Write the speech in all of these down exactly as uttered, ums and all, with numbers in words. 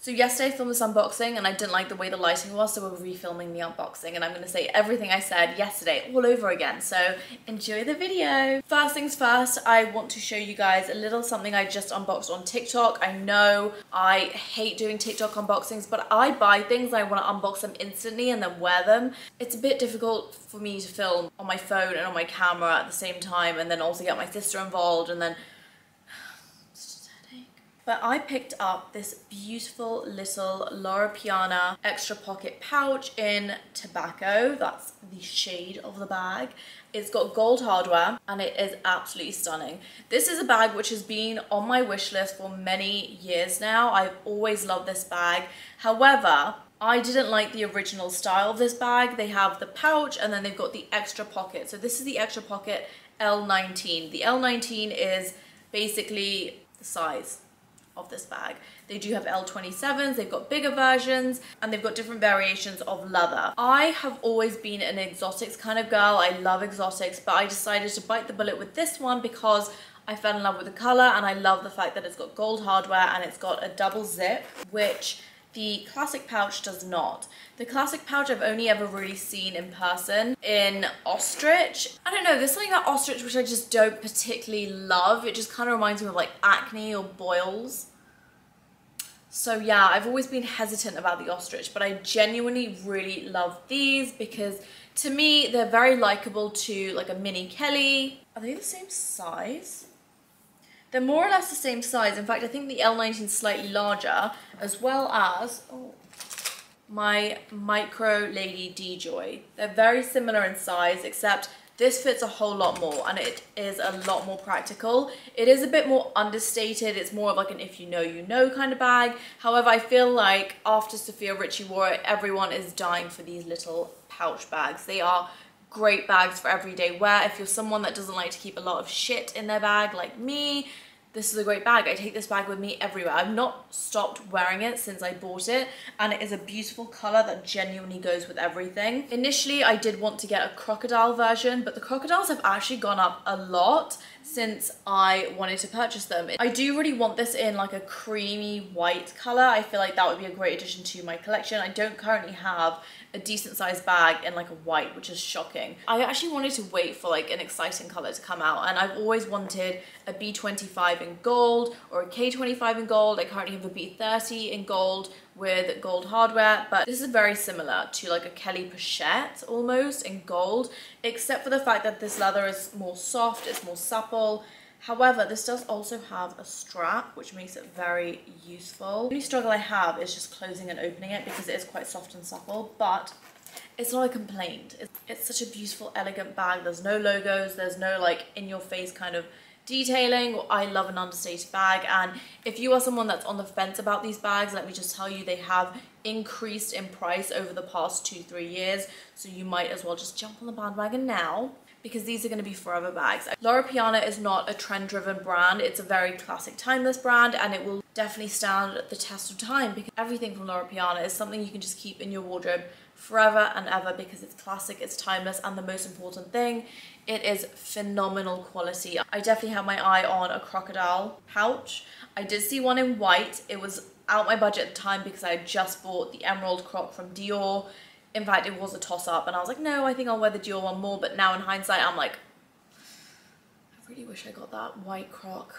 So yesterday I filmed this unboxing and I didn't like the way the lighting was, so we're refilming the unboxing and I'm going to say everything I said yesterday all over again, so enjoy the video! First things first, I want to show you guys a little something I just unboxed on TikTok. I know I hate doing TikTok unboxings, but I buy things and I want to unbox them instantly and then wear them. It's a bit difficult for me to film on my phone and on my camera at the same time and then also get my sister involved and then... But I picked up this beautiful little Loro Piana extra pocket pouch in tobacco. That's the shade of the bag. It's got gold hardware and it is absolutely stunning. This is a bag which has been on my wish list for many years now. I've always loved this bag. However, I didn't like the original style of this bag. They have the pouch and then they've got the extra pocket. So this is the extra pocket L nineteen. The L nineteen is basically the size of this bag. They do have L twenty-sevens, they've got bigger versions, and they've got different variations of leather. I have always been an exotics kind of girl. I love exotics, but I decided to bite the bullet with this one because I fell in love with the color and I love the fact that it's got gold hardware and it's got a double zip, which the classic pouch does not. The classic pouch I've only ever really seen in person in ostrich. I don't know, there's something about ostrich which I just don't particularly love. It just kind of reminds me of like acne or boils. So yeah, I've always been hesitant about the ostrich, but I genuinely really love these because to me, they're very likable to like a mini Kelly. Are they the same size? They're more or less the same size. In fact, I think the L nineteen is slightly larger, as well as oh, my micro Lady D-Joy. They're very similar in size, except this fits a whole lot more and it is a lot more practical. It is a bit more understated. It's more of like an if you know, you know kind of bag. However, I feel like after Sophia Richie wore it, everyone is dying for these little pouch bags. They are great bags for everyday wear. If you're someone that doesn't like to keep a lot of shit in their bag like me, this is a great bag. I take this bag with me everywhere. I've not stopped wearing it since I bought it, and it is a beautiful color that genuinely goes with everything. Initially, I did want to get a crocodile version, but the crocodiles have actually gone up a lot since I wanted to purchase them. I do really want this in like a creamy white color. I feel like that would be a great addition to my collection. I don't currently have a decent sized bag in like a white, which is shocking. I actually wanted to wait for like an exciting color to come out, and I've always wanted a B twenty-five in gold or a K twenty-five in gold. I currently have a B thirty in gold with gold hardware, but this is very similar to like a Kelly Pochette almost in gold, except for the fact that this leather is more soft, it's more supple. However, this does also have a strap, which makes it very useful. The only struggle I have is just closing and opening it because it is quite soft and supple, but it's not a complaint. It's, it's such a beautiful, elegant bag. There's no logos, there's no like in-your-face kind of detailing. I love an understated bag, and if you are someone that's on the fence about these bags, let me just tell you, they have increased in price over the past two, three years, so you might as well just jump on the bandwagon now, because these are going to be forever bags. Loro Piana is not a trend-driven brand. It's a very classic, timeless brand, and it will definitely stand the test of time, because everything from Loro Piana is something you can just keep in your wardrobe forever and ever, because it's classic, it's timeless, and the most important thing, it is phenomenal quality. I definitely have my eye on a crocodile pouch. I did see one in white. It was out my budget at the time because I had just bought the emerald croc from Dior. In fact, it was a toss-up, and I was like, no, I think I'll wear the Dior one more, but now in hindsight, I'm like, I really wish I got that white croc.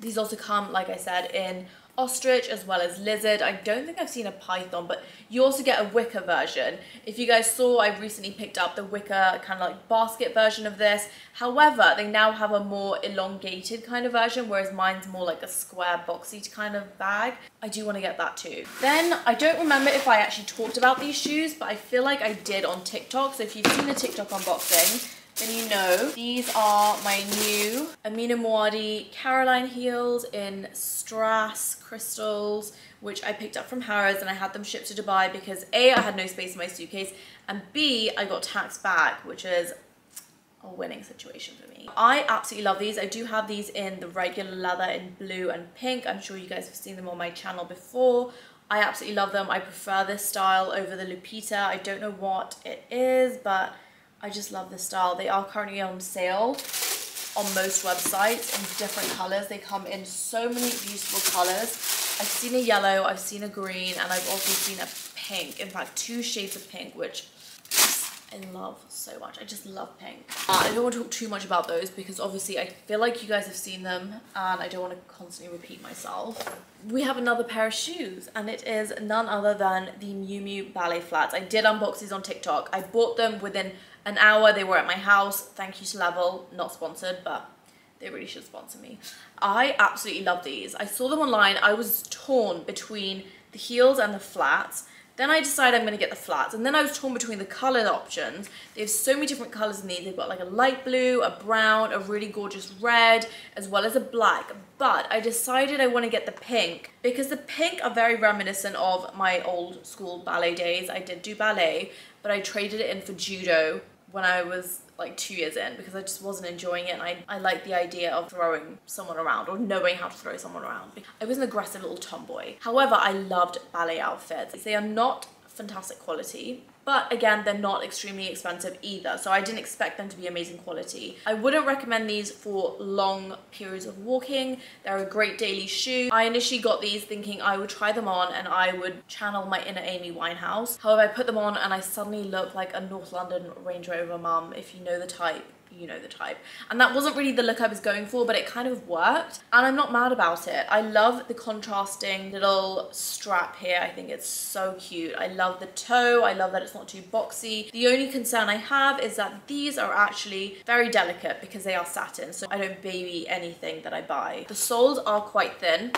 These also come, like I said, in ostrich as well as lizard. I don't think I've seen a python, but you also get a wicker version. If you guys saw, I recently picked up the wicker kind of like basket version of this. However, they now have a more elongated kind of version, whereas mine's more like a square boxy kind of bag. I do want to get that too. Then I don't remember if I actually talked about these shoes, but I feel like I did on TikTok. So if you've seen the TikTok unboxing, then you know these are my new Amina Muaddi Caroline Heels in Strass Crystals, which I picked up from Harrods, and I had them shipped to Dubai because A, I had no space in my suitcase, and B, I got taxed back, which is a winning situation for me. I absolutely love these. I do have these in the regular leather in blue and pink. I'm sure you guys have seen them on my channel before. I absolutely love them. I prefer this style over the Lupita. I don't know what it is, but I just love this style. They are currently on sale on most websites in different colors. They come in so many beautiful colors. I've seen a yellow, I've seen a green, and I've also seen a pink. In fact, two shades of pink, which I love so much. I just love pink. Uh, I don't want to talk too much about those because obviously I feel like you guys have seen them and I don't want to constantly repeat myself. We have another pair of shoes and it is none other than the Miu Miu ballet flats. I did unbox these on TikTok. I bought them within an hour. They were at my house. Thank you to Level. Not sponsored, but they really should sponsor me. I absolutely love these. I saw them online. I was torn between the heels and the flats. Then I decided I'm going to get the flats. And then I was torn between the colour options. They have so many different colours in these. They've got like a light blue, a brown, a really gorgeous red, as well as a black. But I decided I want to get the pink because the pink are very reminiscent of my old school ballet days. I did do ballet, but I traded it in for judo when I was like two years in because I just wasn't enjoying it, and I, I liked the idea of throwing someone around or knowing how to throw someone around. I was an aggressive little tomboy. However, I loved ballet outfits. They are not fantastic quality, but again, they're not extremely expensive either, so I didn't expect them to be amazing quality. I wouldn't recommend these for long periods of walking. They're a great daily shoe. I initially got these thinking I would try them on and I would channel my inner Amy Winehouse. However, I put them on and I suddenly look like a North London Range Rover mum. If you know the type, you know the type. And that wasn't really the look I was going for, but it kind of worked, and I'm not mad about it. I love the contrasting little strap here. I think it's so cute. I love the toe. I love that it's not too boxy. The only concern I have is that these are actually very delicate because they are satin, so I don't baby anything that I buy. The soles are quite thin.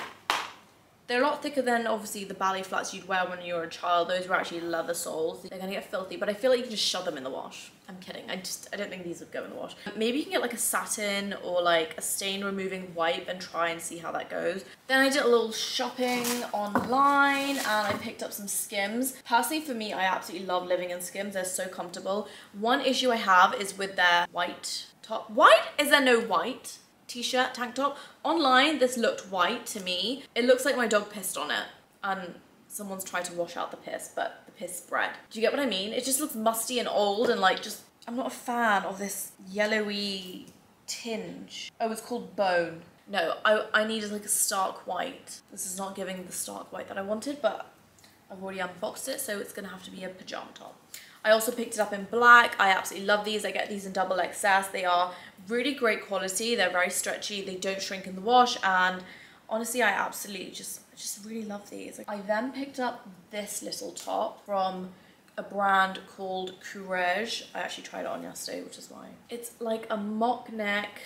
They're a lot thicker than, obviously, the ballet flats you'd wear when you were a child. Those were actually leather soles. They're gonna get filthy, but I feel like you can just shove them in the wash. I'm kidding. I just, I don't think these would go in the wash. Maybe you can get, like, a satin or, like, a stain-removing wipe and try and see how that goes. Then I did a little shopping online, and I picked up some Skims. Personally, for me, I absolutely love living in Skims. They're so comfortable. One issue I have is with their white top. White? Is there no white? T-shirt, tank top. Online, this looked white to me. It looks like my dog pissed on it and someone's tried to wash out the piss, but the piss spread. Do you get what I mean? It just looks musty and old and like just, I'm not a fan of this yellowy tinge. Oh, it's called bone. No, I, I needed like a stark white. This is not giving the stark white that I wanted, but I've already unboxed it, so it's gonna have to be a pajama top. I also picked it up in black. I absolutely love these. I get these in double X S. They are really great quality. They're very stretchy. They don't shrink in the wash. And honestly, I absolutely just, just really love these. I then picked up this little top from a brand called Courrèges. I actually tried it on yesterday, which is why. It's like a mock neck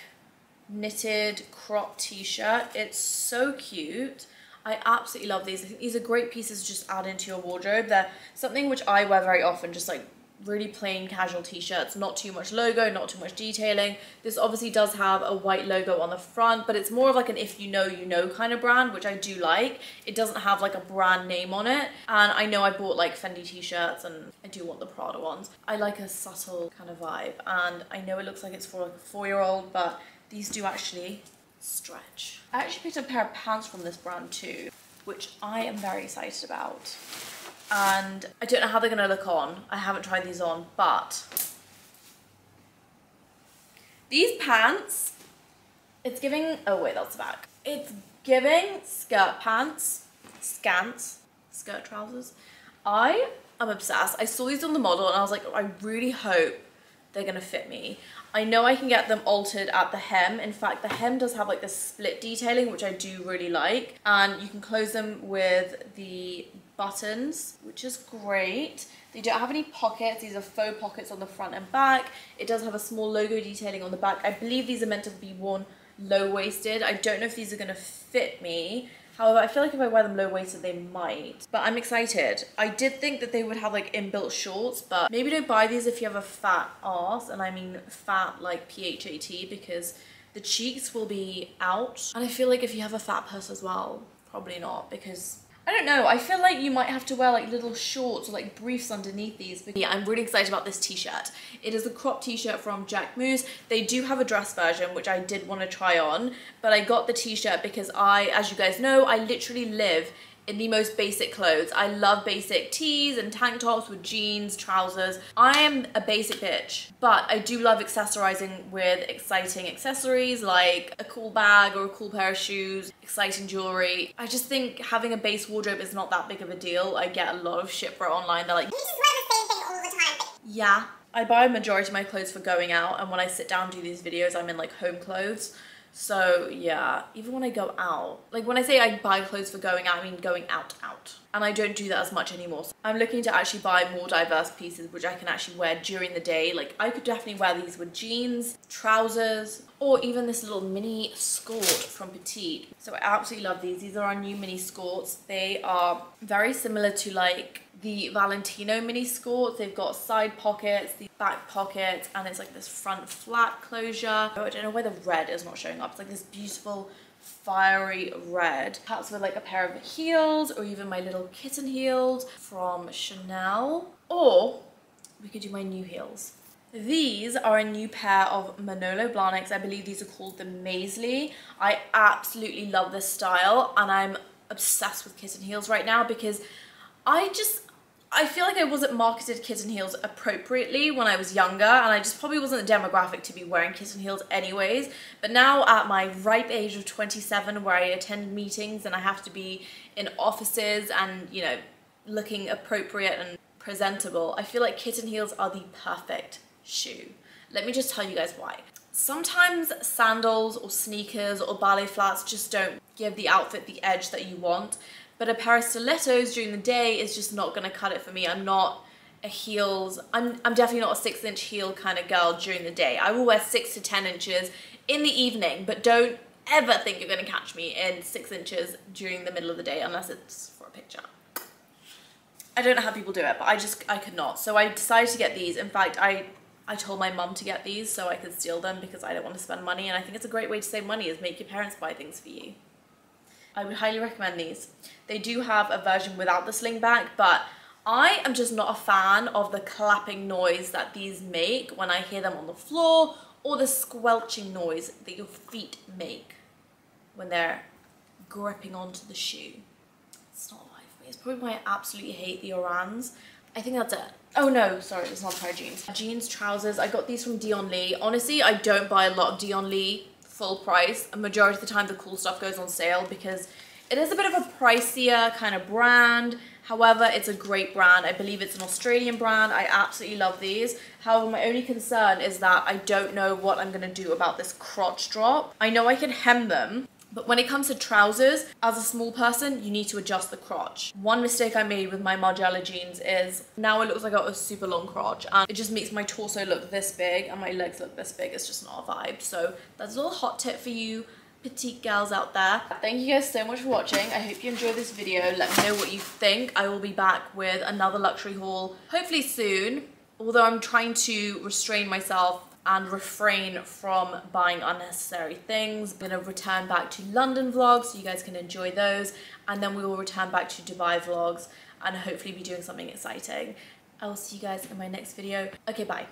knitted crop t-shirt. It's so cute. I absolutely love these. I think these are great pieces to just add into your wardrobe. They're something which I wear very often, just like really plain casual t-shirts, not too much logo, not too much detailing. This obviously does have a white logo on the front, but it's more of like an if you know, you know kind of brand, which I do like. It doesn't have like a brand name on it. And I know I bought like Fendi t-shirts and I do want the Prada ones. I like a subtle kind of vibe. And I know it looks like it's for like a four-year-old, but these do actually stretch. I actually picked up a pair of pants from this brand too, which I am very excited about. And I don't know how they're gonna look on. I haven't tried these on, but these pants, it's giving, oh wait, that's the back. It's giving skirt pants, scant, skirt trousers. I am obsessed. I saw these on the model and I was like, I really hope they're gonna fit me. I know I can get them altered at the hem. In fact, the hem does have like this split detailing, which I do really like. And you can close them with the buttons, which is great. They don't have any pockets. These are faux pockets on the front and back. It does have a small logo detailing on the back. I believe these are meant to be worn low-waisted. I don't know if these are gonna fit me. However, I feel like if I wear them low-waisted, they might. But I'm excited. I did think that they would have, like, inbuilt shorts, but maybe don't buy these if you have a fat ass, and I mean fat, like, P H A T, because the cheeks will be out. And I feel like if you have a fat purse as well, probably not, because I don't know. I feel like you might have to wear, like, little shorts or, like, briefs underneath these. But yeah, I'm really excited about this t-shirt. It is a crop t-shirt from Jack Moose. They do have a dress version, which I did want to try on. But I got the t-shirt because I, as you guys know, I literally live in the most basic clothes. I love basic tees and tank tops with jeans, trousers. I am a basic bitch, but I do love accessorizing with exciting accessories like a cool bag or a cool pair of shoes, exciting jewelry. I just think having a base wardrobe is not that big of a deal. I get a lot of shit for it online. They're like, you just wear the same thing all the time. Yeah. I buy a majority of my clothes for going out, and when I sit down and do these videos, I'm in like home clothes. So yeah, even when I go out, like when I say I buy clothes for going out, I mean going out out. And I don't do that as much anymore. So I'm looking to actually buy more diverse pieces which I can actually wear during the day. Like I could definitely wear these with jeans, trousers, or even this little mini skirt from Petite. So I absolutely love these. These are our new mini skirts. They are very similar to like the Valentino mini skirts. They've got side pockets, the back pockets, and it's like this front flat closure. Oh, I don't know why the red is not showing up. It's like this beautiful fiery red, perhaps with like a pair of heels or even my little kitten heels from Chanel, or we could do my new heels. These are a new pair of Manolo Blahniks. I believe these are called the Maisley. I absolutely love this style, and I'm obsessed with kitten heels right now because I just I feel like I wasn't marketed kitten heels appropriately when I was younger, and I just probably wasn't the demographic to be wearing kitten heels anyways. But now at my ripe age of twenty-seven, where I attend meetings and I have to be in offices and, you know, looking appropriate and presentable, I feel like kitten heels are the perfect shoe. Let me just tell you guys why. Sometimes sandals or sneakers or ballet flats just don't give the outfit the edge that you want. But a pair of stilettos during the day is just not going to cut it for me. I'm not a heels, I'm, I'm definitely not a six inch heel kind of girl during the day. I will wear six to ten inches in the evening, but don't ever think you're going to catch me in six inches during the middle of the day unless it's for a picture. I don't know how people do it, but I just, I could not. So I decided to get these. In fact, I, I told my mum to get these so I could steal them because I don't want to spend money. And I think it's a great way to save money is make your parents buy things for you. I would highly recommend these. They do have a version without the sling back, but I am just not a fan of the clapping noise that these make when I hear them on the floor, or the squelching noise that your feet make when they're gripping onto the shoe. It's not life. It's probably why I absolutely hate the Orans. I think that's it. Oh no, sorry, it's not a pair of jeans. Jeans, trousers. I got these from Dion Lee. Honestly, I don't buy a lot of Dion Lee full price. A majority of the time the cool stuff goes on sale because it is a bit of a pricier kind of brand. However, it's a great brand. I believe it's an Australian brand. I absolutely love these. However, my only concern is that I don't know what I'm going to do about this crotch drop. I know I can hem them, but when it comes to trousers, as a small person, you need to adjust the crotch. One mistake I made with my Margiela jeans is now it looks like I got a super long crotch, and it just makes my torso look this big and my legs look this big. It's just not a vibe. So that's a little hot tip for you petite girls out there. Thank you guys so much for watching. I hope you enjoyed this video. Let me know what you think. I will be back with another luxury haul hopefully soon, although I'm trying to restrain myself and refrain from buying unnecessary things. I'm gonna return back to London vlogs so you guys can enjoy those, and then we will return back to Dubai vlogs and hopefully be doing something exciting. I will see you guys in my next video. Okay, bye.